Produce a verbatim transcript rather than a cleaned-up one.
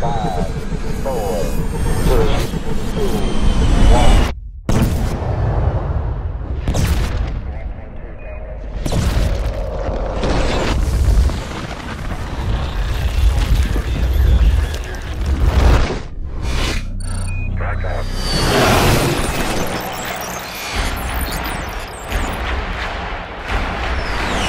Bye.